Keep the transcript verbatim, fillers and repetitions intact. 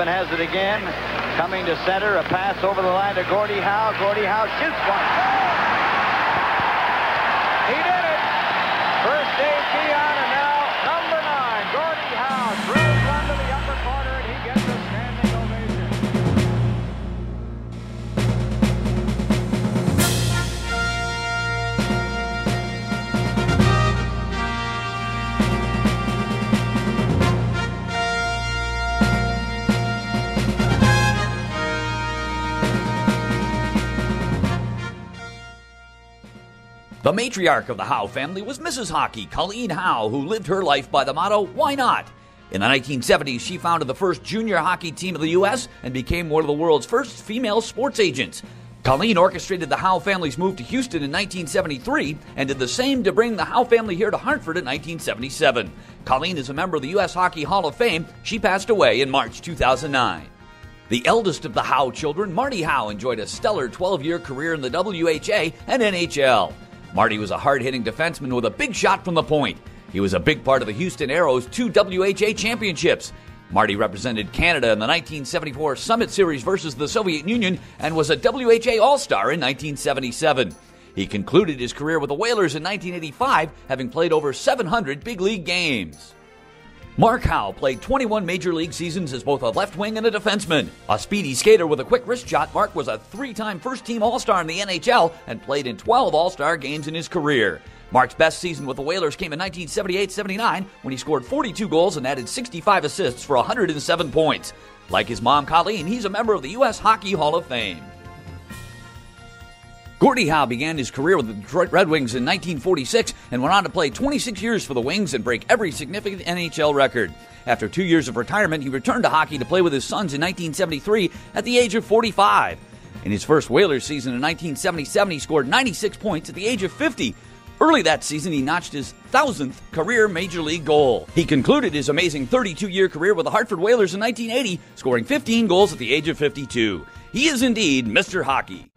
Saban has it again. Coming to center, a pass over the line to Gordie Howe. Gordie Howe shoots one. He did it. First save key on, and now number nine, Gordie Howe, drills one to the upper corner, and he gets a standing The matriarch of the Howe family was Missus Hockey, Colleen Howe, who lived her life by the motto, why not? In the nineteen seventies, she founded the first junior hockey team of the U S and became one of the world's first female sports agents. Colleen orchestrated the Howe family's move to Houston in nineteen seventy-three and did the same to bring the Howe family here to Hartford in nineteen seventy-seven. Colleen is a member of the U S Hockey Hall of Fame. She passed away in March two thousand nine. The eldest of the Howe children, Marty Howe, enjoyed a stellar twelve-year career in the W H A and N H L. Marty was a hard-hitting defenseman with a big shot from the point. He was a big part of the Houston Aeros' two W H A championships. Marty represented Canada in the nineteen seventy-four Summit Series versus the Soviet Union and was a W H A All-Star in nineteen seventy-seven. He concluded his career with the Whalers in nineteen eighty-five, having played over seven hundred big league games. Mark Howe played twenty-one major league seasons as both a left wing and a defenseman. A speedy skater with a quick wrist shot, Mark was a three-time first-team All-Star in the N H L and played in twelve All-Star games in his career. Mark's best season with the Whalers came in nineteen seventy-eight seventy-nine when he scored forty-two goals and added sixty-five assists for one hundred seven points. Like his mom, Colleen, he's a member of the U S Hockey Hall of Fame. Gordie Howe began his career with the Detroit Red Wings in nineteen forty-six and went on to play twenty-six years for the Wings and break every significant N H L record. After two years of retirement, he returned to hockey to play with his sons in nineteen seventy-three at the age of forty-five. In his first Whalers season in nineteen seventy-seven, he scored ninety-six points at the age of fifty. Early that season, he notched his thousandth career major league goal. He concluded his amazing thirty-two-year career with the Hartford Whalers in nineteen eighty, scoring fifteen goals at the age of fifty-two. He is indeed Mister Hockey.